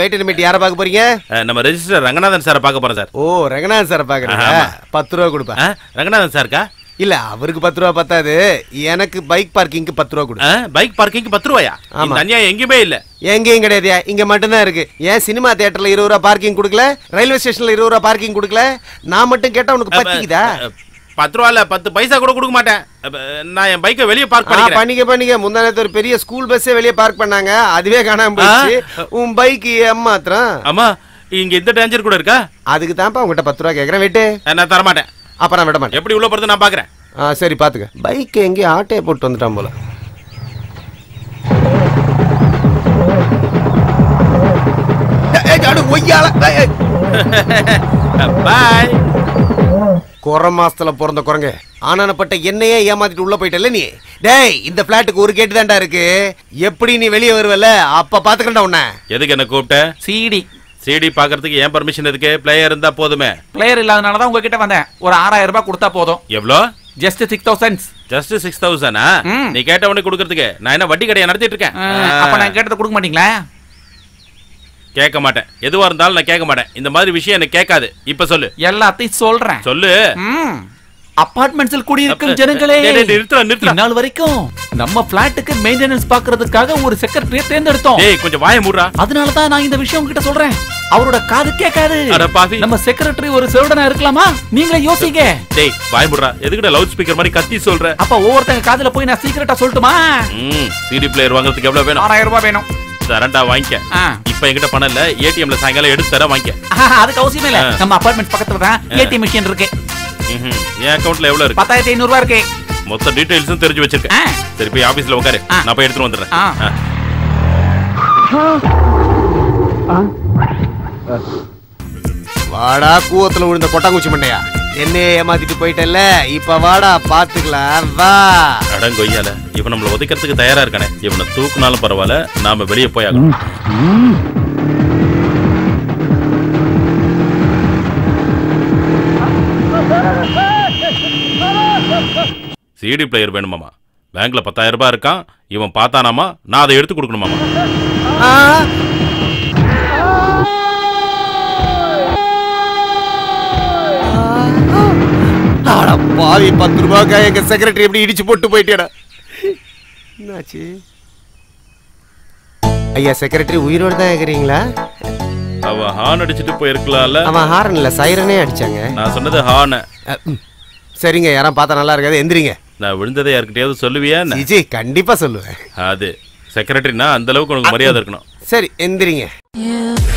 Wait a minute. யாரை பார்க்க போறீங்க? நம்ம ரெஜிஸ்டர் ரங்கநாதன் சார் பார்க்க போறோம் சார். ஓ, ரங்கநாதன் சார் பார்க்கறீங்க. 10 ரூபாய் கொடுப்பா. ரங்கநாதன் சார்க்கா? இல்ல, அவருக்கு 10 ரூபாய் பத்தாது. எனக்கு பைக் பார்க்கிங்க்கு 10 ரூபாய் கொடு. பைக் பார்க்கிங்க்கு 10 ரூபாயா? இந்த அநியாயம் எங்கயுமே இல்ல. எங்கேயும் கிடையாதுயா, இங்க மட்டும் தான் இருக்கு. ஏன் சினிமா தியேட்டர்ல 20 ரூபாய் பார்க்கிங் கொடுக்கல, ரயில்வே ஸ்டேஷன்ல 20 ரூபாய் பார்க்கிங் கொடுக்கல? நான் மட்டும் கேட்டா உனக்கு பத்திக்குதா? 10 ரூபாயில 10 பைசா கூட கொடுக்க மாட்டேன். நான் என் பைக்கை வெளியே பார்க் பண்ணிக்கிறேன். பண்ணிக்க முன்னாடி ஒரு பெரிய ஸ்கூல் பஸ்ஸே வெளியே பார்க் பண்ணாங்க, அதுவே காணாம போச்சு. உன் பைக் ஏமாத்திரம்? ஆமா, இங்க இந்த டேஞ்சர் கூட இருக்கா? அதுக்கு தான்ப்பா உங்ககிட்ட 10 ரூபாய் கேட்கறேன். வெயிட், நான் தர மாட்டேன். அப்ப நான் விட மாட்டேன். எப்படி உள்ள போறது நான் பாக்குறேன். சரி பாத்துக்க. பைக் எங்கேயும் ஆட்டையை போட்டு வந்துட்டான் போல. பாய் குறை மாசத்துல பிறந்த குரங்கு ஆனானப்பட்ட என்னையே ஏமாத்திட்டு உள்ள போயிட்டல நீ. டேய், இந்த பிளாட்டுக்கு ஒரு கேட்டு தான்டா இருக்கு. எப்படி நீ வெளியே வருவல அப்ப பாத்துக்கண்டா உன்ன. எதுக்கு என்ன கூப்பிட்ட? சிடி சிடி பாக்குறதுக்கு ஏன் பர்மிஷன் இருக்கு? பிளேயர் இருந்தா போதுமே. பிளேயர் இல்லாதனால தான் உங்ககிட்ட வந்தேன். ஒரு 6000 ரூபாய் கொடுத்தா போதும். எவ்வளோ? ஜஸ்ட் 6000. ஜஸ்ட் 6000? நீ கேட்டவனே கொடுக்கிறதுக்கு நான் என்ன வட்டி கடையா நடத்திட்டு இருக்கேன்? அப்ப நான் கேட்டத கொடுக்க மாட்டீங்களா? கேட்க மாட்டேன். எதுவா இருந்தாலும் நான் கேட்க மாட்டேன். இந்த மாதிரி விஷயம் எனக்கு கேட்காது. இப்ப சொல்லு. எல்லாத்தையும் சொல்றேன், சொல்லு. அபார்ட்மெண்ட்ஸில் குடியிருக்கும் ஜனங்களே, நாள் வரைக்கும் நம்ம பிளாட்டுக்கு மெயின்டெனன்ஸ் பாக்குறதுக்காக ஒரு செக்ரட்டரியை தேர்ந்தெடுத்தோம். ஏய், கொஞ்சம் வாயை மூடுடா. அதனால தான் நான் இந்த விஷயம் உங்ககிட்ட சொல்றேன். அவரோட காது கேட்காது. அட பாவி, நம்ம செக்ரட்டரி ஒரு செவடனா இருக்கலாமா? நீங்களே யோசிங்க. டேய், வாயை மூடுடா. எதுக்குடா லவுட் ஸ்பீக்கர் மாதிரி கத்தி சொல்ற? அப்ப ஒவ்வொருத்தங்க காதுல போய் நான் சீக்ரெட்டா சொல்லட்டுமா? சிடி பிளேயர் வாங்குறதுக்கு எவ்வளவு வேணும்? 6000 ரூபாய் வேணும். தரண்டா வாங்கிக்க. இப்போ என்கிட்ட பணம் இல்ல, ஏடிஎம்ல சாயங்காலம் எடுத்து தர வாங்கிக்க. அதுக்கு அவசியமே இல்ல, நம்ம அபார்ட்மெண்ட் பக்கத்துல தான் ஏடிஎம் மிஷின் இருக்கு. என் அக்கவுண்ட்ல எவ்வளவு இருக்கு? 10500 ரூபாய் இருக்கு. மொத்த டீடைல்ஸும் தெரிஞ்சு வச்சிருக்கேன். சரி, போய் ஆபீஸ்ல உட்காரு, நான் போய் எடுத்து வந்துறேன். வாடா கூவத்துல விழுந்த கொட்டாங்குச்சி மண்டையா, என்னே ஏமாத்திட்டு போயிட்டல, இப்ப வாடா பாத்துக்கலாம் வா. அடங்கொய்யால, இவன் நம்மள ஒதுக்கிறதுக்கு தயாரா இருக்கானே, இவனை தூக்குனாலும் பரவாயில்ல, நாம வெளியே போய் ஆகணும். சிடி பிளேயர் வேணுமாமா? பேங்க்ல 10000 ரூபாய் இருக்கான். இவன் பார்த்தானாமா நான் அதை எடுத்து கொடுக்கணுமாமா? அட பாவி, 10 ரூபாய்க்கு எங்க செக்ரட்டரி எப்படி இடிச்சு போட்டு போயிட்டேடா. என்னாச்சு ஐயா? செக்ரட்டரி உயிரோட தான் இருக்கிறீங்களா? அவ ஹார்ன் அடிச்சிட்டு போயிருக்கலாம்ல. அவன் ஹார்ன் இல்ல, சைரனே அடிச்சாங்க. நான் சொன்னது ஹார்ன். சரிங்க, யாரா பார்த்தா நல்லா இருக்காது, எந்திரிங்க. நான் விழுந்ததை யார்கிட்டயாவது சொல்லுவியா? ஜி, கண்டிப்பா சொல்லுவேன். அது செக்ரட்டரினா அந்த அளவுக்கு உங்களுக்கு மரியாதை இருக்கணும். சரி, எந்திரிங்க.